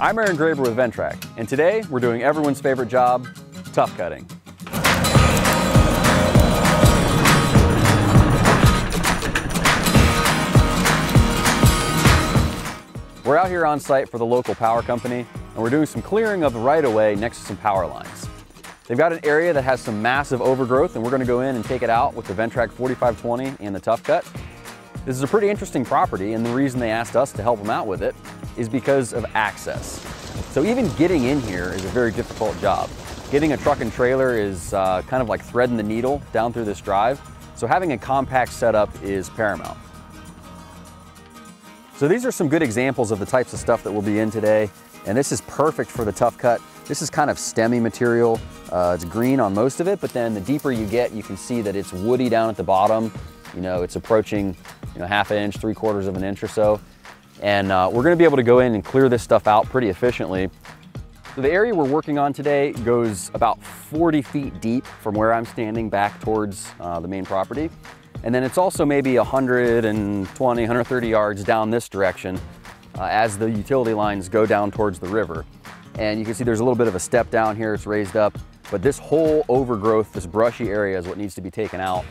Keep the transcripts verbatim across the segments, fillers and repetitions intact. I'm Aaron Graber with Ventrac, and today we're doing everyone's favorite job, tough cutting. We're out here on site for the local power company, and we're doing some clearing of the right-of-way next to some power lines. They've got an area that has some massive overgrowth, and we're going to go in and take it out with the Ventrac forty-five twenty and the Tough Cut. This is a pretty interesting property, and the reason they asked us to help them out with it is because of access. So even getting in here is a very difficult job. Getting a truck and trailer is uh, kind of like threading the needle down through this drive, so having a compact setup is paramount. So these are some good examples of the types of stuff that we'll be in today. And this is perfect for the Tough Cut. This is kind of stemmy material. Uh, it's green on most of it, but then the deeper you get, you can see that it's woody down at the bottom. You know, it's approaching, you know, half an inch, three quarters of an inch or so. And uh, we're gonna be able to go in and clear this stuff out pretty efficiently. So the area we're working on today goes about forty feet deep from where I'm standing back towards uh, the main property. And then it's also maybe one hundred twenty, one hundred thirty yards down this direction uh, as the utility lines go down towards the river. And you can see there's a little bit of a step down here, it's raised up, but this whole overgrowth, this brushy area is what needs to be taken out.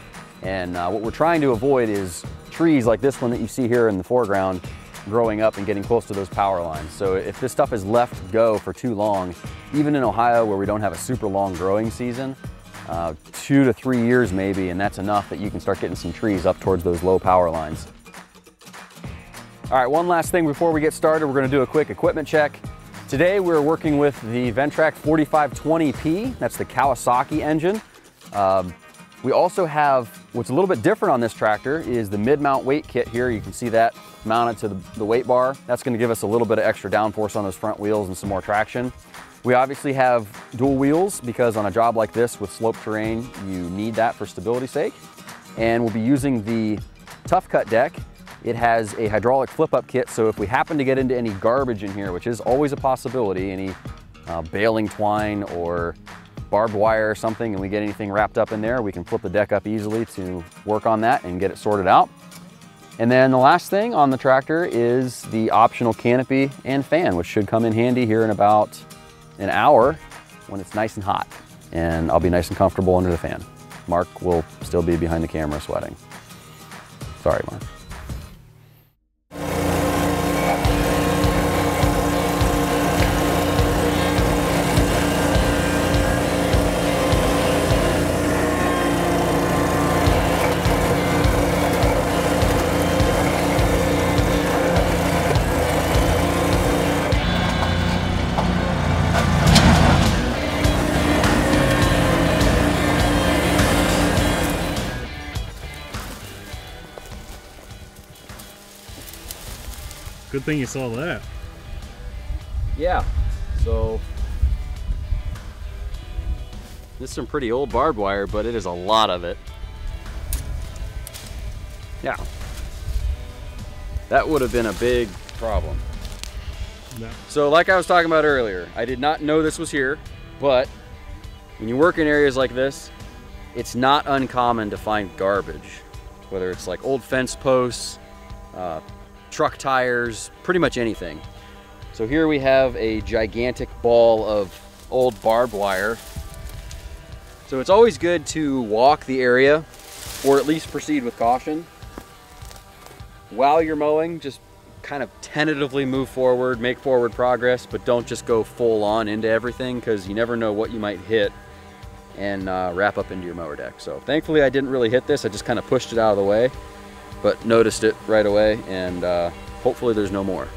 And uh, what we're trying to avoid is trees like this one that you see here in the foreground growing up and getting close to those power lines. So if this stuff is left go for too long, even in Ohio where we don't have a super long growing season, Uh, two to three years maybe, and that's enough that you can start getting some trees up towards those low power lines. All right, one last thing before we get started, we're gonna do a quick equipment check. Today we're working with the Ventrac forty-five twenty P, that's the Kawasaki engine. Um, we also have, what's a little bit different on this tractor is the mid-mount weight kit here. You can see that mounted to the, the weight bar. That's gonna give us a little bit of extra downforce on those front wheels and some more traction. We obviously have dual wheels because on a job like this with sloped terrain, you need that for stability's sake. And we'll be using the Tough Cut deck. It has a hydraulic flip-up kit, so if we happen to get into any garbage in here, which is always a possibility, any uh, baling twine or barbed wire or something, and we get anything wrapped up in there, we can flip the deck up easily to work on that and get it sorted out. And then the last thing on the tractor is the optional canopy and fan, which should come in handy here in about an hour when it's nice and hot, and I'll be nice and comfortable under the fan. Mark will still be behind the camera sweating. Sorry, Mark. Good thing you saw that. Yeah, so this is some pretty old barbed wire, but it is a lot of it. Yeah, that would have been a big problem. No. So like I was talking about earlier, I did not know this was here, but when you work in areas like this, it's not uncommon to find garbage, whether it's like old fence posts, uh, truck tires, pretty much anything. So here we have a gigantic ball of old barbed wire. So it's always good to walk the area, or at least proceed with caution. While you're mowing, just kind of tentatively move forward, make forward progress, but don't just go full on into everything because you never know what you might hit and uh, wrap up into your mower deck. So thankfully I didn't really hit this, I just kind of pushed it out of the way, but noticed it right away, and uh, hopefully there's no more.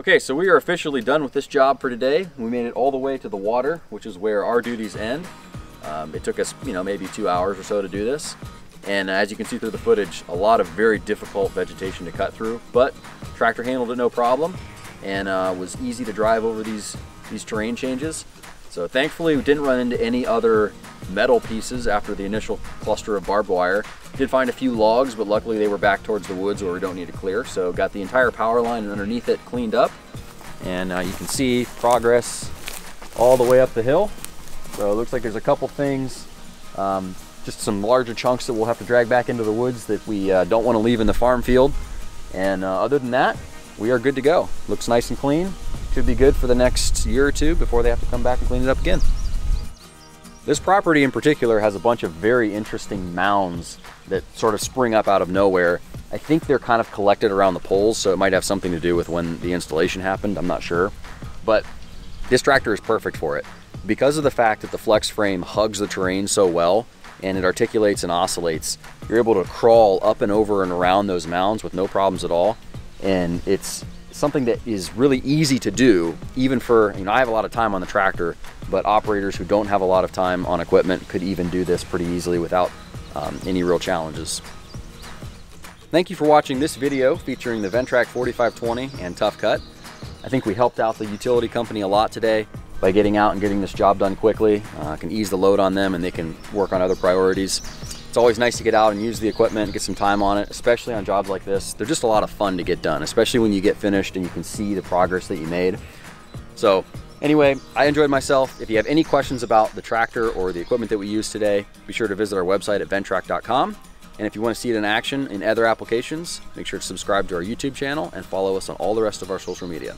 Okay, so we are officially done with this job for today. We made it all the way to the water, which is where our duties end. Um, it took us, you know, maybe two hours or so to do this. And as you can see through the footage, a lot of very difficult vegetation to cut through, but tractor handled it no problem, and uh, was easy to drive over these, these terrain changes. So thankfully we didn't run into any other metal pieces after the initial cluster of barbed wire. Did find a few logs, but luckily they were back towards the woods where we don't need to clear. So got the entire power line and underneath it cleaned up. And uh, you can see progress all the way up the hill. So it looks like there's a couple things, um, just some larger chunks that we'll have to drag back into the woods that we uh, don't want to leave in the farm field. And uh, other than that, we are good to go. Looks nice and clean. Should be good for the next year or two before they have to come back and clean it up again. This property in particular has a bunch of very interesting mounds that sort of spring up out of nowhere. I think they're kind of collected around the poles, so it might have something to do with when the installation happened, I'm not sure. But this tractor is perfect for it. Because of the fact that the FlexFrame hugs the terrain so well, and it articulates and oscillates, you're able to crawl up and over and around those mounds with no problems at all. And it's something that is really easy to do, even for, you know, I have a lot of time on the tractor, but operators who don't have a lot of time on equipment could even do this pretty easily without um, any real challenges. Thank you for watching this video featuring the Ventrac forty-five twenty and Tough Cut. I think we helped out the utility company a lot today by getting out and getting this job done quickly. Uh, can ease the load on them and they can work on other priorities. It's always nice to get out and use the equipment, get some time on it, especially on jobs like this. They're just a lot of fun to get done, especially when you get finished and you can see the progress that you made. So anyway, I enjoyed myself. If you have any questions about the tractor or the equipment that we used today, be sure to visit our website at ventrac dot com. And if you want to see it in action in other applications, make sure to subscribe to our YouTube channel and follow us on all the rest of our social media.